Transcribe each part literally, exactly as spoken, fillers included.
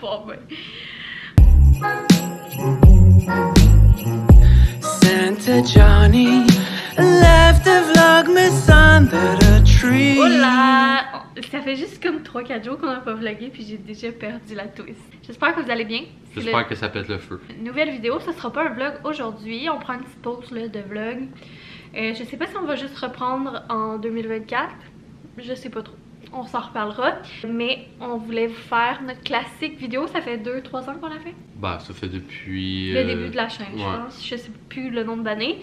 pas bien. Santa Johnny left the vlogmas under a tree. Oh là! Ça fait juste comme trois quatre jours qu'on n'a pas vlogué, puis j'ai déjà perdu la twist. J'espère que vous allez bien. J'espère le... que ça pète le feu. Nouvelle vidéo, ce sera pas un vlog aujourd'hui. On prend une petite pause là, de vlog. Euh, je sais pas si on va juste reprendre en deux mille vingt-quatre. Je sais pas trop. On s'en reparlera. Mais on voulait vous faire notre classique vidéo. Ça fait deux trois ans qu'on l'a fait. Bah, ça fait depuis... Le euh... début de la chaîne, ouais. Je pense. Je sais plus le nombre d'années.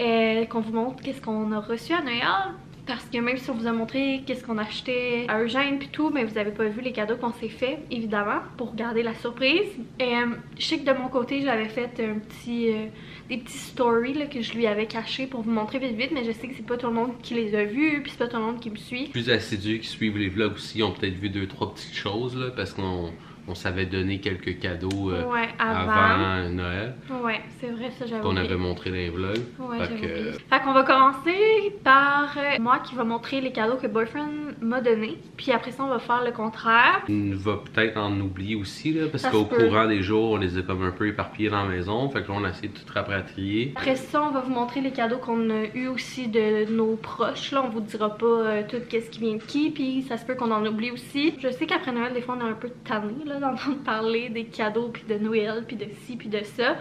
Euh, qu'on vous montre qu'est-ce qu'on a reçu à Noël. Parce que même si on vous a montré qu'est-ce qu'on achetait à Eugène pis tout, mais vous avez pas vu les cadeaux qu'on s'est fait, évidemment, pour garder la surprise. Et, euh, je sais que de mon côté, j'avais fait un petit, euh, des petits stories là, que je lui avais cachés pour vous montrer vite vite, mais je sais que c'est pas tout le monde qui les a vus, puis c'est pas tout le monde qui me suit. Plus assidus qui suivent les vlogs aussi ont peut-être vu deux trois petites choses là, parce qu'on on s'avait donné quelques cadeaux euh, ouais, avant. avant Noël. Ouais, c'est vrai, ça j'avais qu'on avait montré dans les vlogs. Ouais, fait que... Euh... Fait qu'on va commencer par euh, moi qui va montrer les cadeaux que Boyfriend m'a donné. Puis après ça, on va faire le contraire. On va peut-être en oublier aussi, là, parce qu'au courant des jours, on les a comme un peu éparpillés dans la maison. Fait que là, on a essayé de tout rapatrier. Après ça, on va vous montrer les cadeaux qu'on a eu aussi de nos proches. Là, on vous dira pas euh, tout qu'est-ce qui vient de qui. Puis ça se peut qu'on en oublie aussi. Je sais qu'après Noël, des fois, on est un peu tanné, là, d'entendre parler des cadeaux, puis de Noël, puis de ci, puis de ça.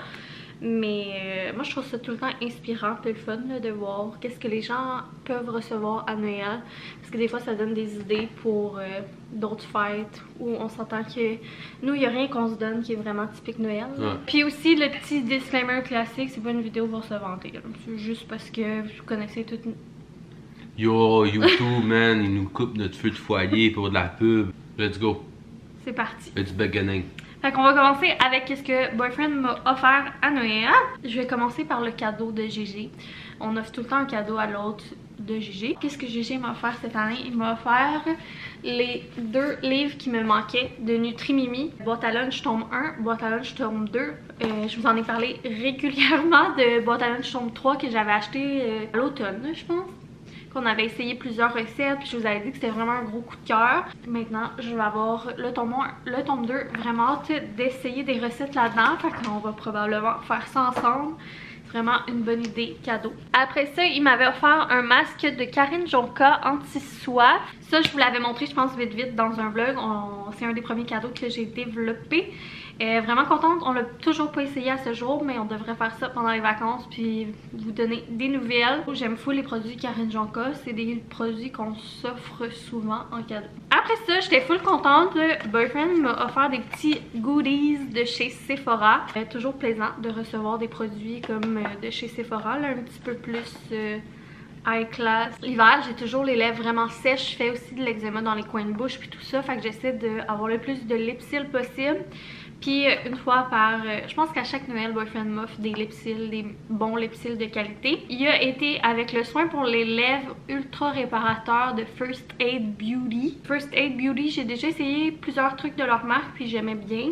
Mais euh, moi, je trouve ça tout le temps inspirant, puis le fun là, de voir qu'est-ce que les gens peuvent recevoir à Noël. Parce que des fois, ça donne des idées pour euh, d'autres fêtes où on s'entend que nous, il n'y a rien qu'on se donne qui est vraiment typique Noël. Ouais. Puis aussi, le petit disclaimer classique, c'est pas une vidéo pour se vanter. C'est juste parce que vous connaissez toute... Yo, YouTube, man, ils nous coupent notre feu de foyer pour de la pub. Let's go. C'est parti. It's beginning. Fait qu'on va commencer avec ce que Boyfriend m'a offert à Noël. Je vais commencer par le cadeau de Gégé. On offre tout le temps un cadeau à l'autre de Gégé. Qu'est-ce que Gégé m'a offert cette année? Il m'a offert les deux livres qui me manquaient de Nutrimini. Boîte à lunch tome un, boîte à lunch tome deux. Euh, je vous en ai parlé régulièrement de boîte à lunch tome trois que j'avais acheté euh, à l'automne, je pense. On avait essayé plusieurs recettes, puis je vous avais dit que c'était vraiment un gros coup de cœur. Maintenant, je vais avoir le tome un, le tome deux, vraiment hâte d'essayer des recettes là-dedans. Fait qu'on va probablement faire ça ensemble. Vraiment une bonne idée, cadeau. Après ça, il m'avait offert un masque de Karine Joncas anti-soif. Ça, je vous l'avais montré, je pense, vite vite dans un vlog. C'est un des premiers cadeaux que j'ai développé. Euh, vraiment contente, on l'a toujours pas essayé à ce jour, mais on devrait faire ça pendant les vacances puis vous donner des nouvelles. J'aime fou les produits Karine Joncas, c'est des produits qu'on s'offre souvent en cadeau. Après ça, j'étais full contente, Boyfriend m'a offert des petits goodies de chez Sephora. Euh, toujours plaisant de recevoir des produits comme euh, de chez Sephora, là, un petit peu plus... Euh, high class. L'hiver, j'ai toujours les lèvres vraiment sèches. Je fais aussi de l'eczéma dans les coins de bouche puis tout ça. Fait que j'essaie d'avoir le plus de lipcil possible. Puis une fois par... Je pense qu'à chaque Noël, Boyfriend m'offre des lipcils, des bons lipcils de qualité. Il a été avec le soin pour les lèvres ultra réparateur de First Aid Beauty. First Aid Beauty, j'ai déjà essayé plusieurs trucs de leur marque puis j'aimais bien.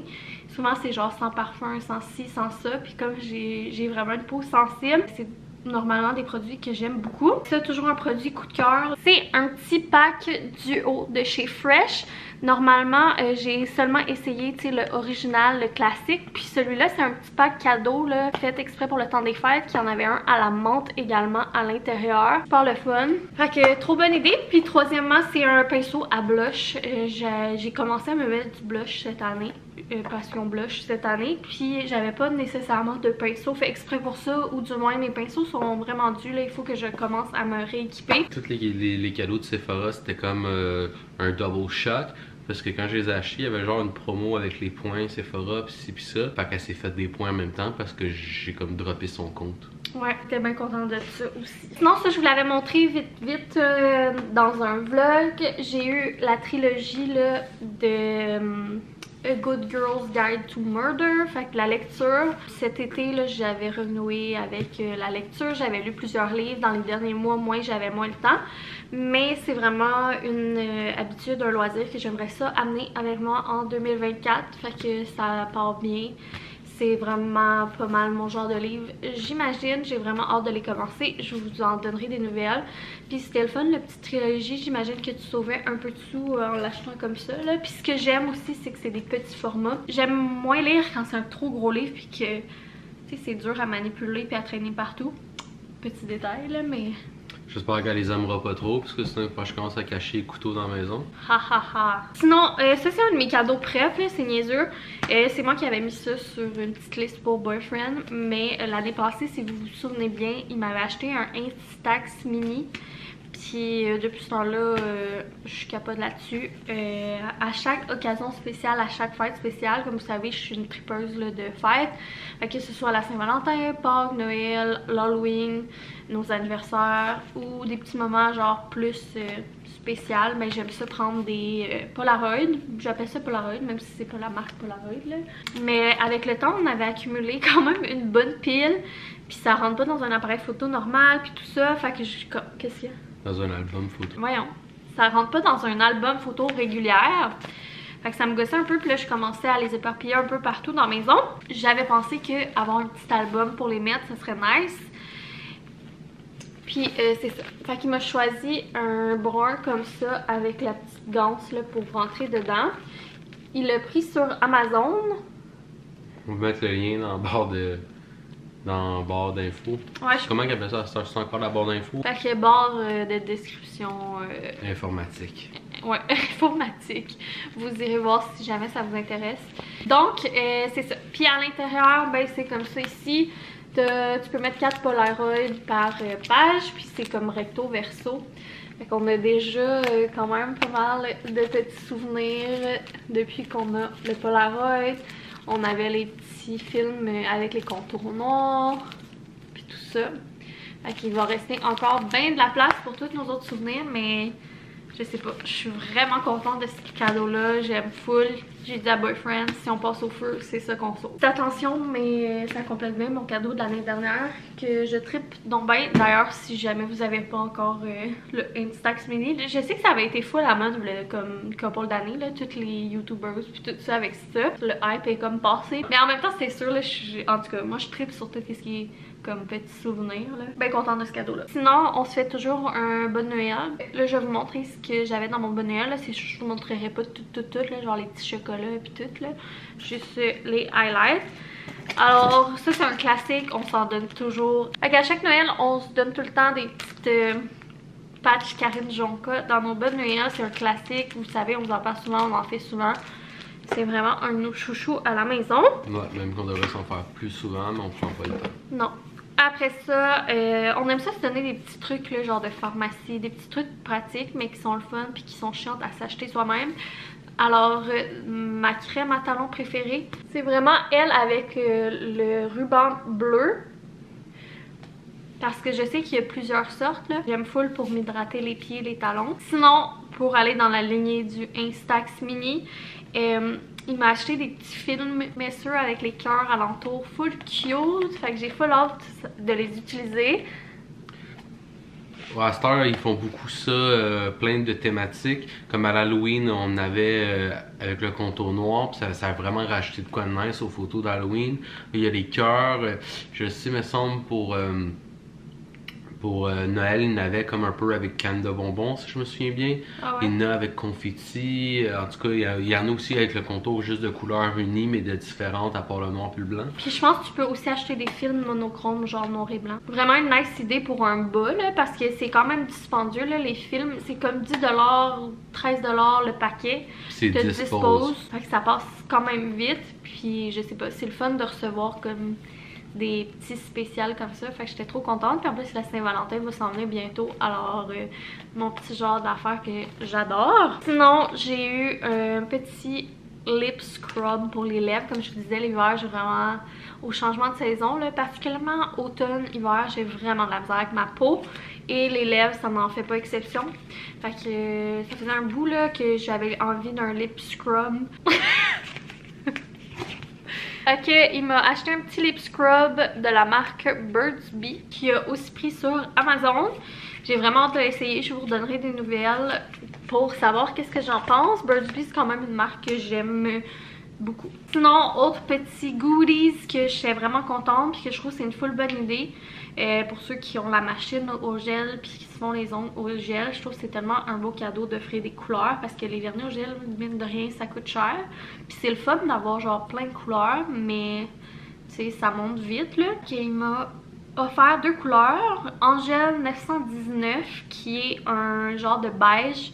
Souvent, c'est genre sans parfum, sans ci, sans ça. Puis comme j'ai vraiment une peau sensible, c'est... normalement des produits que j'aime beaucoup. C'est toujours un produit coup de cœur. C'est un petit pack duo de chez Fresh. Normalement, euh, j'ai seulement essayé le original, le classique. Puis celui-là, c'est un petit pack cadeau là, fait exprès pour le temps des fêtes. Qui en avait un à la menthe également à l'intérieur. Super le fun. Fait que trop bonne idée. Puis troisièmement, c'est un pinceau à blush. Euh, j'ai commencé à me mettre du blush cette année. Euh, passion blush cette année. Puis j'avais pas nécessairement de pinceau fait exprès pour ça. Ou du moins, mes pinceaux sont vraiment dus. Là, il faut que je commence à me rééquiper. Tous les, les, les cadeaux de Sephora, c'était comme euh, un double shot. Parce que quand je les ai achetés, il y avait genre une promo avec les points Sephora pis ci pis ça. Fait qu'elle s'est fait des points en même temps parce que j'ai comme droppé son compte. Ouais, j'étais bien contente de ça aussi. Sinon, ça je vous l'avais montré vite vite euh, dans un vlog. J'ai eu la trilogie là, de... Euh, A Good Girl's Guide to Murder, fait que la lecture. Cet été, j'avais renoué avec euh, la lecture, j'avais lu plusieurs livres dans les derniers mois, moins j'avais moins le temps. Mais c'est vraiment une euh, habitude, un loisir que j'aimerais ça amener avec moi en deux mille vingt-quatre, fait que ça part bien. c'est vraiment pas mal mon genre de livre, j'imagine. J'ai vraiment hâte de les commencer, je vous en donnerai des nouvelles. Puis c'était le fun, la petite trilogie, j'imagine que tu sauvais un peu de sous en l'achetant comme ça là. Puis ce que j'aime aussi, c'est que c'est des petits formats. J'aime moins lire quand c'est un trop gros livre puis que c'est dur à manipuler puis à traîner partout. Petit détail là, mais... J'espère qu'elle les aimera pas trop, parce que sinon je commence à cacher les couteaux dans la maison. Ha ha ha. Sinon, euh, ça c'est un de mes cadeaux préf, c'est niaiseux. Euh, c'est moi qui avais mis ça sur une petite liste pour Boyfriend, mais euh, l'année passée, si vous vous souvenez bien, il m'avait acheté un Instax Mini. Puis euh, depuis ce temps-là, euh, je suis capable là-dessus. Euh, à chaque occasion spéciale, à chaque fête spéciale, comme vous savez, je suis une tripeuse là, de fêtes. Fait que ce soit la Saint-Valentin, Pâques, Noël, l'Halloween, nos anniversaires ou des petits moments genre plus euh, spécial, mais j'aime ça prendre des euh, Polaroid. J'appelle ça Polaroid, même si c'est pas la marque Polaroid là. Mais avec le temps, on avait accumulé quand même une bonne pile. Puis ça rentre pas dans un appareil photo normal, puis tout ça. Fait que je... Qu'est-ce qu'il y a? Dans un album photo. Voyons, ça rentre pas dans un album photo régulière. Fait que ça me gossait un peu, puis là je commençais à les éparpiller un peu partout dans la maison. J'avais pensé que avoir un petit album pour les mettre, ça serait nice. Puis euh, c'est ça. Fait qu'il m'a choisi un brun comme ça avec la petite ganse là, pour rentrer dedans. Il l'a pris sur Amazon. On va mettre le lien dans le bord de... Dans la barre d'infos. Ouais, je... Comment qu'appelle ça? C'est encore la barre d'infos? Fait que barre euh, de description... Euh... Informatique. Ouais, informatique. Vous irez voir si jamais ça vous intéresse. Donc, euh, c'est ça. Puis à l'intérieur, ben c'est comme ça ici. Tu peux mettre quatre Polaroid par euh, page. Puis c'est comme recto verso. Fait qu'on a déjà euh, quand même pas mal de petits souvenirs depuis qu'on a le Polaroid. On avait les petits films avec les contours noirs, puis tout ça. Fait qu'il va rester encore bien de la place pour tous nos autres souvenirs, mais je sais pas. Je suis vraiment contente de ce cadeau-là. J'aime full. J'ai dit à Boyfriend, si on passe au feu, c'est ça qu'on sauve. Faites attention, mais ça complète bien mon cadeau de l'année dernière que je tripe donc bien. D'ailleurs, si jamais vous avez pas encore euh, le Instax Mini, je sais que ça avait été full à mode là, comme couple d'années, toutes les YouTubers puis tout ça avec ça. Le hype est comme passé. Mais en même temps, c'est sûr, là, je, en tout cas, moi je tripe sur tout ce qui est comme petit souvenir. Bien contente de ce cadeau-là. Sinon, on se fait toujours un bon Noël. Là, je vais vous montrer ce que j'avais dans mon bon Noël. Là. Je vous montrerai pas tout, tout, tout, là, genre les petits chocolats puis tout là, juste les highlights. Alors ça c'est un classique, on s'en donne toujours. Fait qu'à chaque Noël on se donne tout le temps des petites euh, patchs Karine Joncas dans nos bonnes Noël. C'est un classique, vous savez, on vous en parle souvent, on en fait souvent. C'est vraiment un de nos chouchous à la maison. Ouais, même qu'on devrait s'en faire plus souvent, mais on prend pas le temps. Non. Après ça, euh, on aime ça se donner des petits trucs, là, genre de pharmacie, des petits trucs pratiques mais qui sont le fun puis qui sont chiantes à s'acheter soi-même. Alors, euh, ma crème à talons préférée, c'est vraiment elle avec euh, le ruban bleu. Parce que je sais qu'il y a plusieurs sortes là. J'aime full pour m'hydrater les pieds, les talons. Sinon, pour aller dans la lignée du Instax Mini, euh, il m'a acheté des petits films messeux avec les cœurs alentour. Full cute, fait que j'ai full hâte de les utiliser. À cette heure, ils font beaucoup ça, euh, plein de thématiques. Comme à l'Halloween, on avait euh, avec le contour noir, puis ça, ça a vraiment racheté de quoi de nice aux photos d'Halloween. Il y a les cœurs, euh, je sais, me semble, pour, euh, pour euh, Noël, il y en avait comme un peu avec canne de bonbons, si je me souviens bien. Ah ouais. Il y en a avec confetti, en tout cas, il y en a aussi avec le contour juste de couleurs unies, mais de différentes, à part le noir puis le blanc. Puis je pense que tu peux aussi acheter des films monochromes, genre noir et blanc. Vraiment une nice idée pour un bas, là, parce que c'est quand même dispendieux, là, les films. C'est comme dix dollars, treize dollars le paquet. C'est dix poses. Fait que ça passe quand même vite, puis je sais pas, c'est le fun de recevoir comme... des petits spéciales comme ça, fait que j'étais trop contente. Puis en plus la Saint-Valentin va s'en venir bientôt, alors euh, mon petit genre d'affaires que j'adore. Sinon j'ai eu un petit lip scrub pour les lèvres. Comme je vous disais, l'hiver j'ai vraiment, au changement de saison, là, particulièrement automne-hiver, j'ai vraiment de la misère avec ma peau et les lèvres, ça n'en fait pas exception. Fait que euh, ça faisait un bout là que j'avais envie d'un lip scrub. Ok, il m'a acheté un petit lip scrub de la marque Burt's Bees qui a aussi pris sur Amazon. J'ai vraiment hâte de l'essayer, je vous redonnerai des nouvelles pour savoir qu'est-ce que j'en pense. Burt's Bees c'est quand même une marque que j'aime beaucoup. Sinon, autre petit goodies que je suis vraiment contente puis que je trouve c'est une full bonne idée euh, pour ceux qui ont la machine au gel puis qui se font les ongles au gel. Je trouve que c'est tellement un beau cadeau d'offrir des couleurs parce que les vernis au gel, mine de rien, ça coûte cher. Puis c'est le fun d'avoir genre plein de couleurs, mais tu sais, ça monte vite là. Ok, il m'a offert deux couleurs, Angèle neuf cent dix-neuf qui est un genre de beige,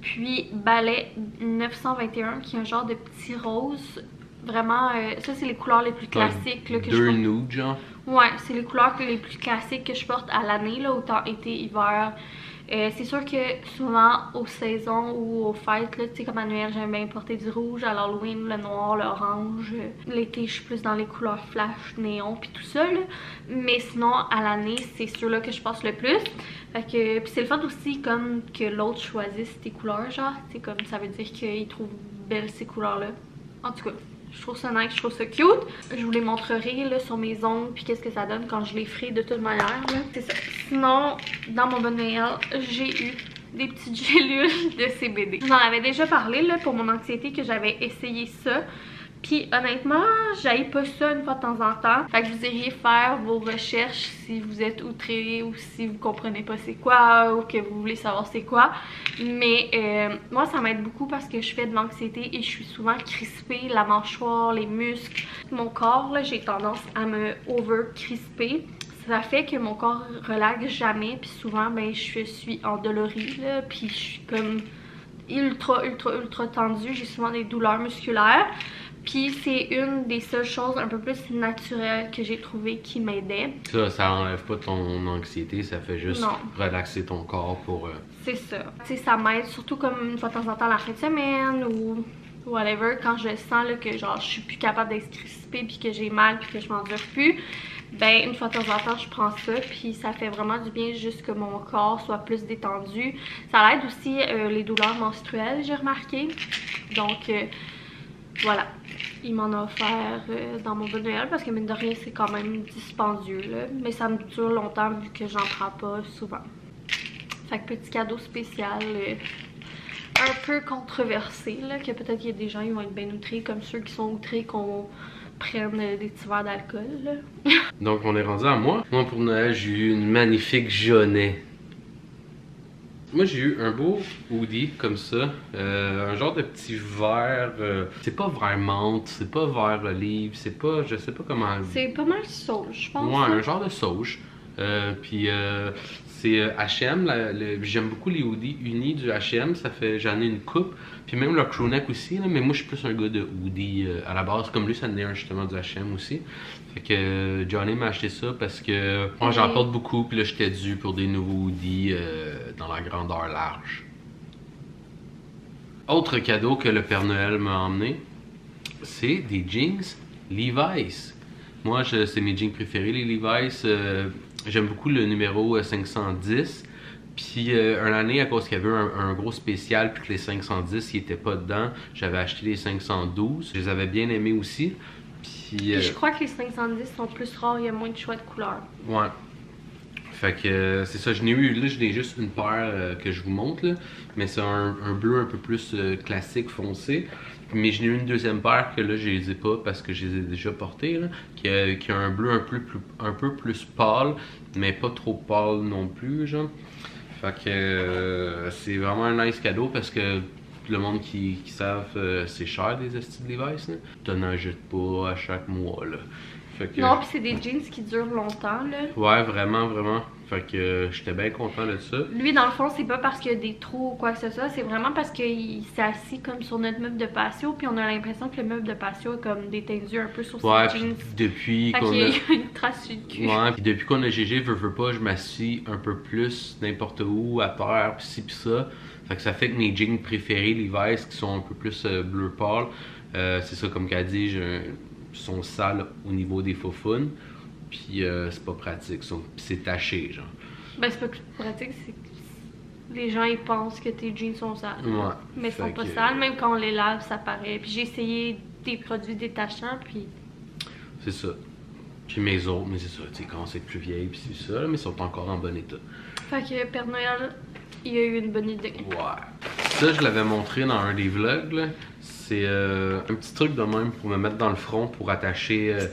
puis Ballet neuf cent vingt et un qui est un genre de petit rose. Vraiment, euh, ça c'est les couleurs les plus classiques là, que deux je porte. Nudes, genre? Ouais, c'est les couleurs les plus classiques que je porte à l'année, là, autant été, hiver. Euh, c'est sûr que souvent aux saisons ou aux fêtes, là, tu sais, comme à Noël, j'aime bien porter du rouge, à l'Halloween, le noir, l'orange. L'été, je suis plus dans les couleurs flash, néon, puis tout ça, là. Mais sinon, à l'année, c'est ceux-là que je porte le plus. Fait que, puis c'est le fait aussi, comme que l'autre choisisse tes couleurs, genre, tu sais, comme ça veut dire qu'il trouve belles ces couleurs-là. En tout cas, je trouve ça nice, je trouve ça cute. Je vous les montrerai là, sur mes ongles, puis qu'est-ce que ça donne quand je les ferai de toute manière. C'est ça. Sinon, dans mon bon mail, j'ai eu des petites gélules de C B D. J'en avais déjà parlé là, pour mon anxiété que j'avais essayé ça. Puis honnêtement, j'aille pas ça une fois de temps en temps. Fait que vous iriez faire vos recherches si vous êtes outré ou si vous comprenez pas c'est quoi ou que vous voulez savoir c'est quoi. Mais euh, moi ça m'aide beaucoup parce que je fais de l'anxiété et je suis souvent crispée, la mâchoire, les muscles. Mon corps, là, j'ai tendance à me over-crisper. Ça fait que mon corps relaxe jamais. Puis souvent, ben, je suis endolorie, là, puis je suis comme ultra, ultra, ultra tendue. J'ai souvent des douleurs musculaires. Puis c'est une des seules choses un peu plus naturelles que j'ai trouvé qui m'aidait. Ça, ça enlève pas ton anxiété, ça fait juste non. relaxer ton corps pour... Euh... C'est ça. Tu sais, ça m'aide surtout comme une fois de temps en temps la fin de semaine ou whatever. Quand je sens là, que genre je suis plus capable d'être crispée puis que j'ai mal puis que je m'endure plus, ben une fois de temps en temps je prends ça puis ça fait vraiment du bien juste que mon corps soit plus détendu. Ça l'aide aussi euh, les douleurs menstruelles, j'ai remarqué. Donc... Euh, voilà, il m'en a offert euh, dans mon bon Noël parce que mine de rien c'est quand même dispendieux là, mais ça me dure longtemps vu que j'en prends pas souvent. Fait que petit cadeau spécial euh, un peu controversé là, que peut-être qu'il y a des gens qui vont être bien outrés comme ceux qui sont outrés qu'on prenne euh, des petits verres d'alcool. Donc on est rendu à moi. Moi pour Noël j'ai eu une magnifique Johnney. Moi j'ai eu un beau hoodie comme ça, euh, un genre de petit vert, euh, c'est pas vert menthe, c'est pas vert olive, c'est pas, je sais pas comment... C'est pas mal sauge je pense. Ouais, un genre de sauge, euh, puis euh, c'est euh, H and M, j'aime beaucoup les hoodies unis du H and M, ça fait, j'en ai une coupe, puis même le crewneck aussi, là, mais moi je suis plus un gars de hoodie euh, à la base, comme lui ça venait justement du H and M aussi. Fait que Johnny m'a acheté ça parce que moi j'en porte beaucoup puis là j'étais dû pour des nouveaux hoodies euh, dans la grandeur large. Autre cadeau que le Père Noël m'a emmené, c'est des jeans Levi's. Moi c'est mes jeans préférés les Levi's, euh, j'aime beaucoup le numéro cinq cent dix. Puis euh, une année, à cause qu'il y avait un, un gros spécial puis que les cinq cent dix ils étaient pas dedans, j'avais acheté les cinq cent douze, je les avais bien aimés aussi. Puis, euh... je crois que les cinq cent dix sont plus rares, il y a moins de choix de couleurs. Ouais. Fait que euh, c'est ça, je n'ai eu, là je n'ai juste une paire euh, que je vous montre là, mais c'est un, un bleu un peu plus euh, classique foncé. Mais je n'ai eu une deuxième paire que là je les ai pas parce que je les ai déjà portées là, qui a, qui a un bleu un peu, plus, un peu plus pâle, mais pas trop pâle non plus genre. Fait que euh, c'est vraiment un nice cadeau parce que le monde qui, qui savent, euh, c'est cher des estis de Levi's, hein? T'en achètes pas à chaque mois, là. Fait que... Non, pis c'est des jeans qui durent longtemps, là. Ouais, vraiment, vraiment. Fait que euh, j'étais bien content de ça. Lui, dans le fond, c'est pas parce qu'il y a des trous ou quoi que ce soit, c'est vraiment parce qu'il s'est assis comme sur notre meuble de patio, puis on a l'impression que le meuble de patio est comme détendu un peu sur ses ouais, jeans. Depuis qu'on a... une trace de cul. Ouais, pis depuis qu'on a G G, veux, veux pas, je m'assis un peu plus n'importe où, à terre, pis ci, pis ça. Fait que ça fait que mes jeans préférés, les Levi's, qui sont un peu plus euh, bleu pâle, euh, c'est ça comme qu'elle dit, sont sales au niveau des faufounes, puis euh, c'est pas pratique, c'est taché genre. Ben c'est pas pratique, c'est que les gens ils pensent que tes jeans sont sales, ouais, mais ils sont pas que... sales, même quand on les lave ça paraît. Puis j'ai essayé des produits détachants, puis... C'est ça. Puis mes autres, mais c'est ça, tu sais quand c'est plus vieille, puis c'est ça, mais ils sont encore en bon état. Fait que Père Noël... il y a eu une bonne idée. Ouais. Ça, je l'avais montré dans un des vlogs. C'est euh, un petit truc de même pour me mettre dans le front pour attacher euh,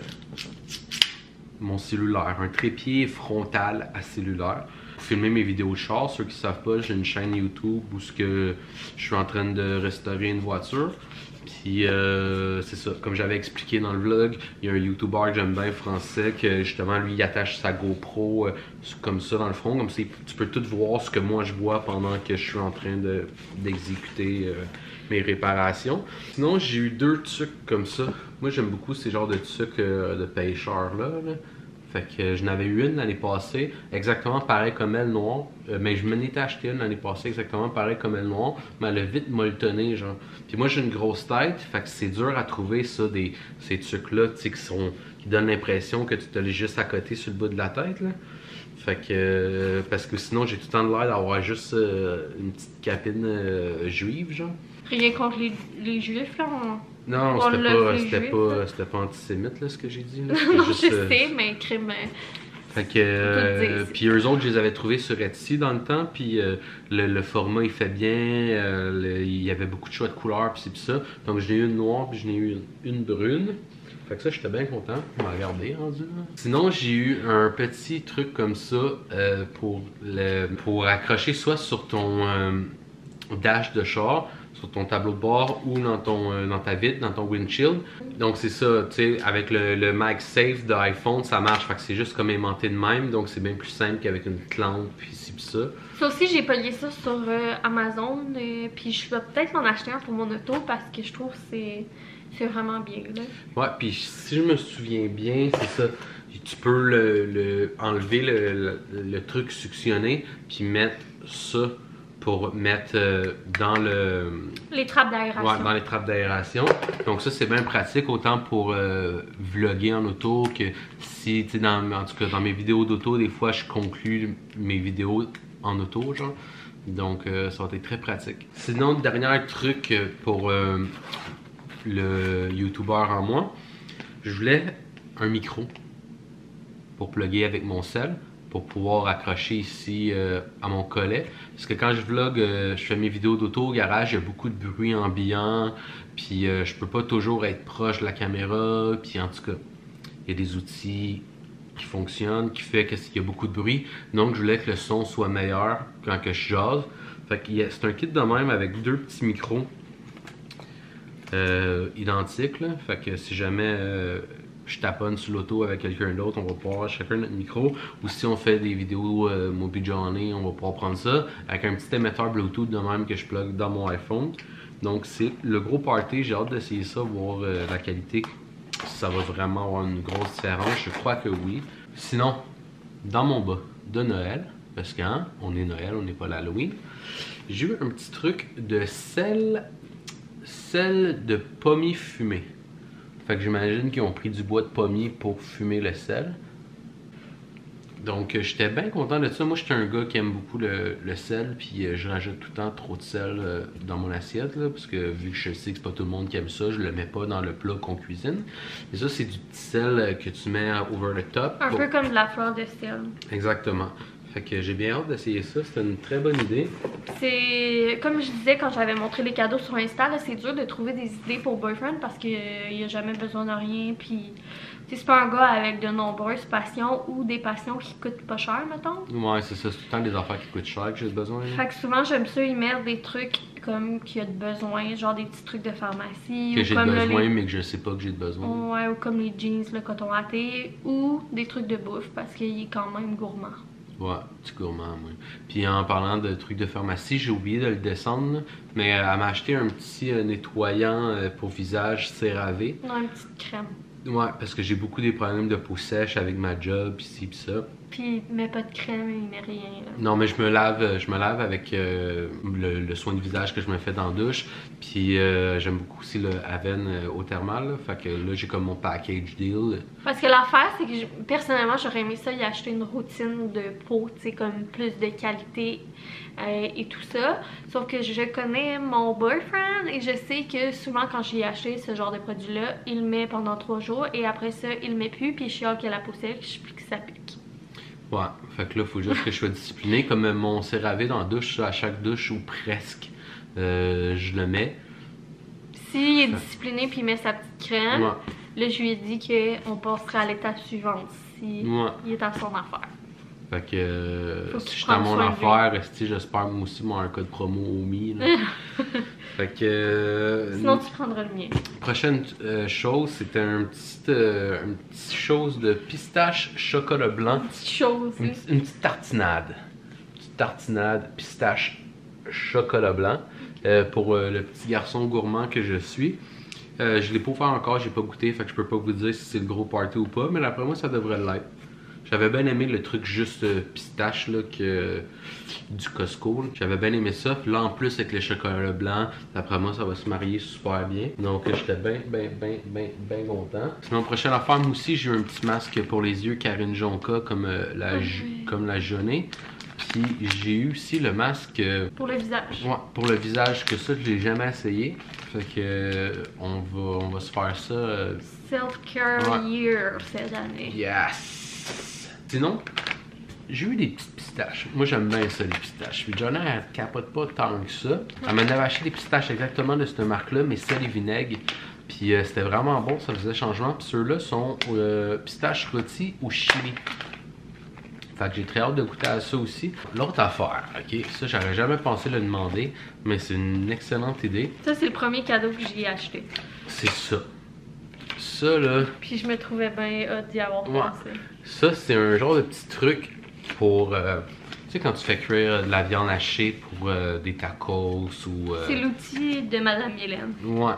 mon cellulaire. Un trépied frontal à cellulaire. Pour filmer mes vidéos de char, ceux qui ne savent pas, j'ai une chaîne YouTube où que je suis en train de restaurer une voiture. Puis euh, c'est ça, comme j'avais expliqué dans le vlog, il y a un YouTuber que j'aime bien français que justement lui il attache sa GoPro euh, comme ça dans le front, comme si tu peux tout voir ce que moi je vois pendant que je suis en train de d'exécuter euh, mes réparations. Sinon j'ai eu deux trucs comme ça. Moi j'aime beaucoup ces genres de trucs euh, de pêcheurs là, là. Fait que je n'avais eu une l'année passée, exactement pareil comme elle noire, euh, mais je m'en étais acheté une l'année passée, exactement pareil comme elle noire, mais elle a vite molletonné, genre. Puis moi j'ai une grosse tête, fait que c'est dur à trouver ça, des, ces trucs-là, tu sais, qui sont, qui donnent l'impression que tu te l'es juste à côté sur le bout de la tête, là. Fait que, euh, parce que sinon j'ai tout le temps l'air d'avoir juste euh, une petite capine euh, juive, genre. Rien contre les, les juifs, là, on... Non, c'était pas, pas, pas antisémite là, ce que j'ai dit. Là. Non, juste, je euh... sais, mais crime. Fait que. Euh, puis eux autres, je les avais trouvés sur Etsy dans le temps, puis euh, le, le format il fait bien, euh, le, il y avait beaucoup de choix de couleurs, puis c'est ça. Donc j'ai eu une noire, puis j'ai eu une, une brune. Fait que ça, j'étais bien content. On m'a regardé rendu là. Sinon, j'ai eu un petit truc comme ça euh, pour, le, pour accrocher soit sur ton euh, dash de char, sur ton tableau de bord ou dans, ton, dans ta vitre, dans ton windshield. Donc c'est ça, tu sais, avec le, le MagSafe de iPhone, ça marche, fait que c'est juste comme aimanté de même, donc c'est bien plus simple qu'avec une clampe puis ci puis ça. Ça aussi j'ai payé ça sur euh, Amazon, euh, puis je vais peut-être m'en acheter un pour mon auto parce que je trouve que c'est vraiment bien là. Ouais, puis si je me souviens bien, c'est ça. Tu peux le, le, enlever le, le, le truc suctionné puis mettre ça pour mettre euh, dans le... les trappes d'aération. Ouais, dans les trappes d'aération. Donc ça, c'est bien pratique, autant pour euh, vlogger en auto que si, tu sais, en tout cas, dans mes vidéos d'auto, des fois, je conclue mes vidéos en auto, genre. Donc, euh, ça va être très pratique. Sinon, dernier truc pour euh, le YouTuber en moi, je voulais un micro pour plugger avec mon cell, pour pouvoir accrocher ici euh, à mon collet. Parce que quand je vlog, euh, je fais mes vidéos d'auto au garage, il y a beaucoup de bruit ambiant, puis euh, je peux pas toujours être proche de la caméra, puis en tout cas, il y a des outils qui fonctionnent, qui fait qu'il y a beaucoup de bruit. Donc je voulais que le son soit meilleur quand que je jase. Fait que c'est un kit de même avec deux petits micros euh, identiques, là. Fait que si jamais... Euh, je taponne sur l'auto avec quelqu'un d'autre, on va pouvoir avoir chacun notre micro. Ou si on fait des vidéos euh, mobile journée, on va pouvoir prendre ça avec un petit émetteur Bluetooth de même que je plug dans mon iPhone. Donc c'est le gros party, j'ai hâte d'essayer ça, voir euh, la qualité, si ça va vraiment avoir une grosse différence, je crois que oui. Sinon, dans mon bas de Noël, parce qu'on hein, est Noël, on n'est pas l'Halloween, j'ai eu un petit truc de sel, sel de pommier fumé. Fait que j'imagine qu'ils ont pris du bois de pommier pour fumer le sel. Donc j'étais bien content de ça. Moi j'étais un gars qui aime beaucoup le, le sel, puis euh, je rajoute tout le temps trop de sel euh, dans mon assiette là, parce que vu que je sais que c'est pas tout le monde qui aime ça, je le mets pas dans le plat qu'on cuisine. Mais ça c'est du petit sel que tu mets over the top. Un pour... peu comme de la fleur de sel. Exactement. Fait que j'ai bien hâte d'essayer ça, c'était une très bonne idée. C'est comme je disais quand j'avais montré les cadeaux sur Insta, c'est dur de trouver des idées pour Boyfriend parce qu'il n'a jamais besoin de rien. Puis c'est pas un gars avec de nombreuses passions ou des passions qui coûtent pas cher, mettons. Ouais, c'est ça, c'est tout le temps des affaires qui coûtent cher que j'ai besoin. Fait que souvent j'aime ça y mettre des trucs comme qu'il y a de besoin, genre des petits trucs de pharmacie. Que j'ai de besoin les... mais que je sais pas que j'ai de besoin. Ouais, ou comme les jeans, le coton à thé ou des trucs de bouffe parce qu'il est quand même gourmand. Ouais, petit gourmand, moi. Puis en parlant de trucs de pharmacie, j'ai oublié de le descendre, mais elle m'a acheté un petit nettoyant pour visage CeraVe. Non, une petite crème. Ouais, parce que j'ai beaucoup des problèmes de peau sèche avec ma job, pis ci, pis ça. Puis il met pas de crème, il met rien. Là. Non, mais je me lave, je me lave avec euh, le, le soin de visage que je me fais dans la douche. Puis euh, j'aime beaucoup aussi le Aven euh, au thermal. Là. Fait que là, j'ai comme mon package deal. Parce que l'affaire, c'est que je, personnellement, j'aurais aimé ça y acheter une routine de peau, tu sais, comme plus de qualité euh, et tout ça. Sauf que je connais mon boyfriend et je sais que souvent, quand j'ai acheté ce genre de produit-là, il met pendant trois jours et après ça, il met plus. Puis je suis ok, la peau sèche, je suis plus que ça pique. Ouais, fait que là, il faut juste que je sois discipliné. Comme mon CeraVe dans la douche, à chaque douche ou presque, euh, je le mets. petit, il est discipliné puis il met sa petite crème. Ouais. Là, je lui ai dit qu'on passerait à l'étape suivante si ouais. il est à son affaire. Fait que, euh, que si je suis à mon affaire, j'espère moi aussi mon code promo au mi. Fait que, euh, sinon, tu prendras le mien. Prochaine euh, chose, c'était un petit, euh, une petite chose de pistache chocolat blanc. Une petite chose. Une, une petite tartinade. Une petite tartinade pistache chocolat blanc euh, pour euh, le petit garçon gourmand que je suis. Euh, je l'ai pas offert encore, j'ai pas goûté, fait que je peux pas vous dire si c'est le gros party ou pas, mais d'après moi, ça devrait l'être. J'avais bien aimé le truc juste euh, pistache là, que, euh, du Costco. J'avais bien aimé ça. Puis là, en plus, avec les chocolats blancs, d'après moi, ça va se marier super bien. Donc, j'étais bien, bien, bien, bien, bien content. Sinon, prochaine affaire, moi aussi, j'ai eu un petit masque pour les yeux Karine Joncas comme, euh, la, oui. comme la JOHNNEY. Puis, j'ai eu aussi le masque. Euh, pour le visage. Ouais, pour le visage, que ça, je l'ai jamais essayé. Fait que, euh, on, va, on va se faire ça. Euh... Self-care ouais. year cette année. Yes! Sinon, j'ai eu des petites pistaches. Moi, j'aime bien ça, les pistaches. Puis Johnny, elle capote pas tant que ça. Elle m'en avait acheté des pistaches exactement de cette marque-là, mais sel et vinaigre. Puis euh, c'était vraiment bon, ça faisait changement. Puis ceux-là sont euh, pistaches rôties au chili. Fait que j'ai très hâte de goûter à ça aussi. L'autre affaire, ok, ça j'aurais jamais pensé le demander, mais c'est une excellente idée. Ça, c'est le premier cadeau que j'ai acheté. C'est ça. Ça là. Puis je me trouvais bien hot d'y avoir pensé. Ouais. Ça, c'est un genre de petit truc pour. Euh, tu sais, quand tu fais cuire de la viande hachée pour euh, des tacos ou. Euh... C'est l'outil de Madame Mylène. Ouais.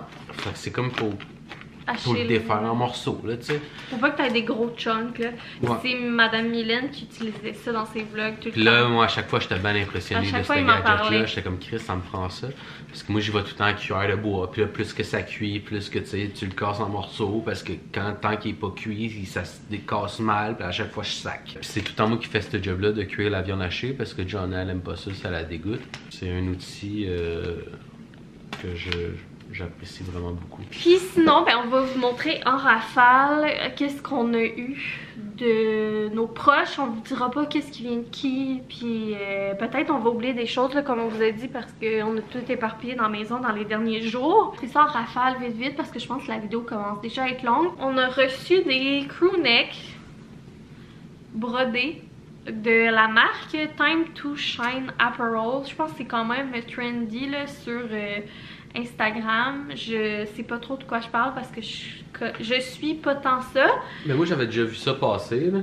C'est comme pour. Pour le défaire en morceaux, là, tu sais. Faut pas que t'aies des gros chunks, là. Ouais. C'est Madame Mylène qui utilisait ça dans ses vlogs tout le temps. Puis là, moi, à chaque fois, j'étais bien impressionné de ce gadget-là. J'étais comme, Chris, ça me prend ça. Parce que moi, j'y vais tout le temps à cuire le bois. Puis là, plus que ça cuit, plus que, tu sais, tu le casses en morceaux. Parce que quand, tant qu'il est pas cuit, ça se décasse mal. Puis à chaque fois, je sac. C'est tout le temps moi qui fais ce job-là de cuire la viande hachée. Parce que Johnny, elle aime pas ça, ça la dégoûte. C'est un outil euh, que je... j'apprécie vraiment beaucoup. Puis sinon, ben, on va vous montrer en rafale qu'est-ce qu'on a eu de nos proches. On vous dira pas qu'est-ce qui vient de qui. Puis euh, peut-être on va oublier des choses là, comme on vous a dit, parce qu'on a tout éparpillé dans la maison dans les derniers jours. C'est ça en rafale vite vite parce que je pense que la vidéo commence déjà à être longue. On a reçu des crew necks brodés de la marque Time to Shine Apparel. Je pense que c'est quand même trendy là, sur... Euh, Instagram, je sais pas trop de quoi je parle parce que je, je suis pas tant ça. Mais moi j'avais déjà vu ça passer là.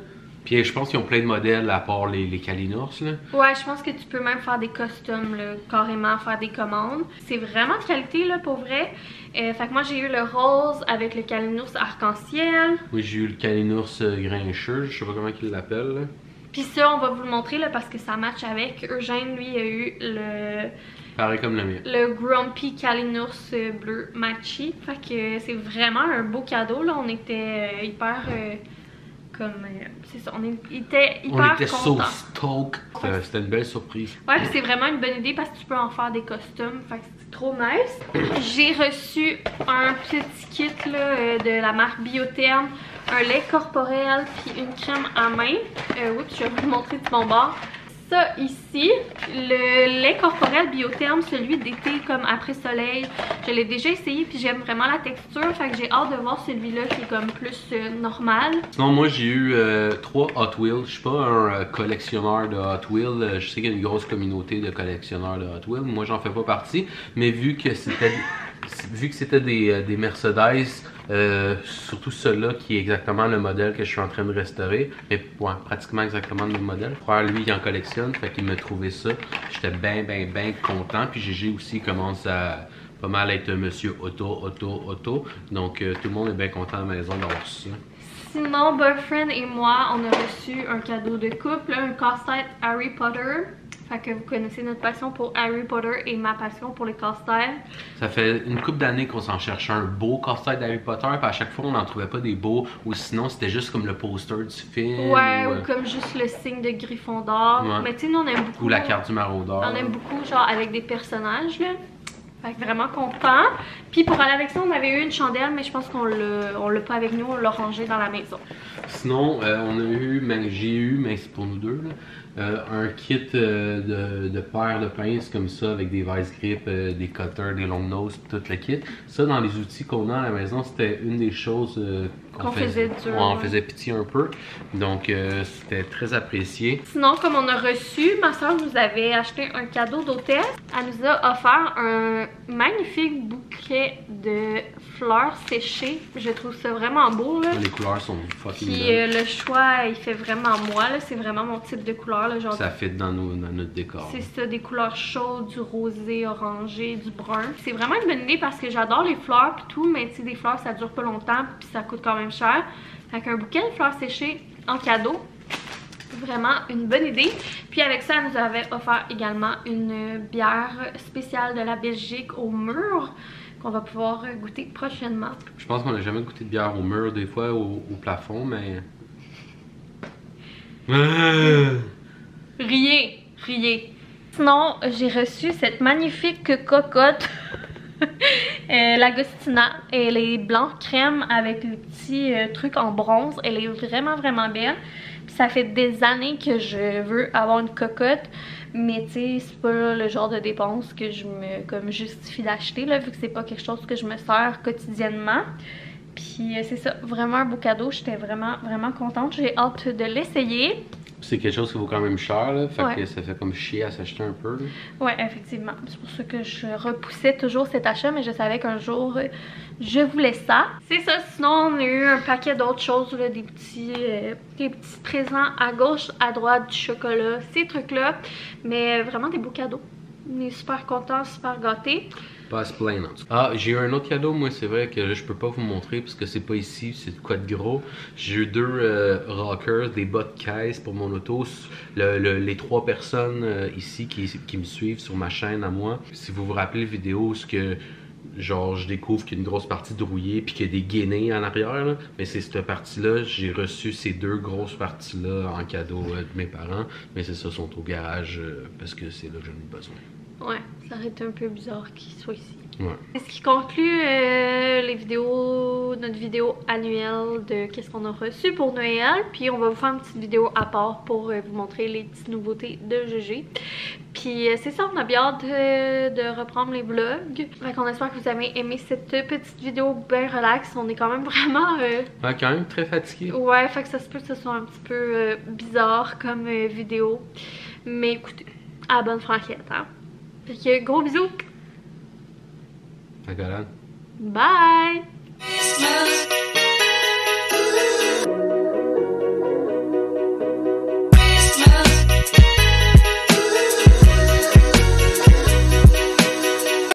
Puis je pense qu'ils ont plein de modèles à part les, les Kalinours là. Ouais, je pense que tu peux même faire des costumes là, carrément faire des commandes. C'est vraiment de qualité là pour vrai. Euh, fait que moi j'ai eu le rose avec le Kalinours arc-en-ciel. Oui, j'ai eu le Kalinours grincheux, je sais pas comment ils l'appellent. Puis ça on va vous le montrer là parce que ça match avec. Eugène lui il a eu le... Pareil comme le mien. Le Grumpy Kalinours bleu matchy. Fait que c'est vraiment un beau cadeau là. On était hyper euh, comme euh, c'est ça. On était hyper contents. On était so C'était une belle surprise. Ouais, c'est vraiment une bonne idée parce que tu peux en faire des costumes. Fait que c'est trop nice. J'ai reçu un petit kit là, de la marque Biotherm, un lait corporel puis une crème à main. Euh, oups, je vais vous montrer de mon bord. Ça ici, le lait corporel Biotherm, celui d'été comme après soleil, je l'ai déjà essayé puis j'aime vraiment la texture, fait que j'ai hâte de voir celui-là qui est comme plus euh, normal. Sinon moi j'ai eu euh, trois Hot Wheels, je suis pas un euh, collectionneur de Hot Wheels, je sais qu'il y a une grosse communauté de collectionneurs de Hot Wheels, moi j'en fais pas partie, mais vu que c'était vu que c'était des, des Mercedes, euh, surtout ceux-là qui est exactement le modèle que je suis en train de restaurer, mais ouais, pratiquement exactement le même modèle. Frère, lui, il en collectionne, fait qu'il m'a trouvé ça. J'étais bien, bien, bien content. Puis Gégé aussi commence à pas mal être monsieur auto, auto, auto. Donc euh, tout le monde est bien content à la maison d'avoir ça. Sinon, Boyfriend et moi, on a reçu un cadeau de couple, un casse-tête Harry Potter. Fait que vous connaissez notre passion pour Harry Potter et ma passion pour les casse-têtes. Ça fait une couple d'années qu'on s'en cherche un beau casse-tête d'Harry Potter, puis à chaque fois on n'en trouvait pas des beaux, ou sinon c'était juste comme le poster du film. Ouais, ou, ou comme juste le signe de Gryffondor. Ouais. Mais tu sais, nous on aime beaucoup. Ou la carte du maraudeur. On aime beaucoup, genre avec des personnages là. Fait que vraiment content. Puis pour aller avec ça, on avait eu une chandelle, mais je pense qu'on l'a pas avec nous, on l'a rangée dans la maison. Sinon, euh, on a eu, mais j'ai eu, mais c'est pour nous deux, là, euh, un kit euh, de, de paire de pinces comme ça, avec des vice grips, euh, des cutters, des longues noses, tout le kit. Ça, dans les outils qu'on a à la maison, c'était une des choses euh, qu'on qu faisait, faisait, on en faisait pitié un peu. Donc, euh, c'était très apprécié. Sinon, comme on a reçu, ma soeur nous avait acheté un cadeau d'hôtel. Elle nous a offert un magnifique bouquet de fleurs séchées. Je trouve ça vraiment beau, là. Les couleurs sont fucking Puis euh, le choix, il fait vraiment moi, là. C'est vraiment mon type de couleur, là, genre. Ça fit dans, nos, dans notre décor. C'est ça, des couleurs chaudes, du rosé, orangé, du brun. C'est vraiment une bonne idée parce que j'adore les fleurs pis tout, mais tu sais, des fleurs, ça dure pas longtemps puis ça coûte quand même cher. Avec un bouquet de fleurs séchées en cadeau, vraiment une bonne idée. Puis avec ça, elle nous avait offert également une bière spéciale de la Belgique au mûr qu'on va pouvoir goûter prochainement. Je pense qu'on n'a jamais goûté de bière au mûr, des fois au, au plafond, mais... Riez, riez. Sinon, j'ai reçu cette magnifique cocotte Euh, Lagostina, elle est blanc crème avec le petit euh, truc en bronze. Elle est vraiment vraiment belle. Puis ça fait des années que je veux avoir une cocotte, mais tu sais, c'est pas le genre de dépense que je me comme justifie d'acheter là, vu que c'est pas quelque chose que je me sers quotidiennement. Puis euh, c'est ça, vraiment un beau cadeau. J'étais vraiment vraiment contente. J'ai hâte de l'essayer. C'est quelque chose qui vaut quand même cher, là, fait ouais. que ça fait comme chier à s'acheter un peu. Là. Ouais, effectivement. C'est pour ça que je repoussais toujours cet achat, mais je savais qu'un jour, je voulais ça. C'est ça, sinon on a eu un paquet d'autres choses, là, des, petits, euh, des petits présents à gauche, à droite, du chocolat, ces trucs-là. Mais vraiment des beaux cadeaux. On est super contents, super gâtés. Pas à se plaindre en tout cas. Ah, j'ai eu un autre cadeau, moi, c'est vrai que là, je peux pas vous montrer parce que c'est pas ici, c'est quoi de gros. J'ai eu deux euh, rockers, des bas de caisse pour mon auto. Le, le, les trois personnes euh, ici qui, qui me suivent sur ma chaîne à moi, si vous vous rappelez la vidéo, ce que... Genre, je découvre qu'il y a une grosse partie de rouillé puis qu'il y a des guenilles en arrière, là. Mais c'est cette partie-là, j'ai reçu ces deux grosses parties-là en cadeau euh, de mes parents. Mais c'est ça, sont au garage euh, parce que c'est là que j'en ai besoin. Ouais, ça aurait été un peu bizarre qu'ils soient ici. Ouais. C'est ce qui conclut euh, les vidéos, notre vidéo annuelle de qu'est-ce qu'on a reçu pour Noël. Puis on va vous faire une petite vidéo à part pour euh, vous montrer les petites nouveautés de G G. Puis euh, c'est ça, on a bien hâte euh, de reprendre les vlogs. Fait qu'on espère que vous avez aimé cette petite vidéo bien relax. On est quand même vraiment... Euh... Ouais, quand même très fatigué. Ouais, fait que ça se peut que ce soit un petit peu euh, bizarre comme euh, vidéo. Mais écoutez, à la bonne franquette, hein. Fait que gros bisous! Bye!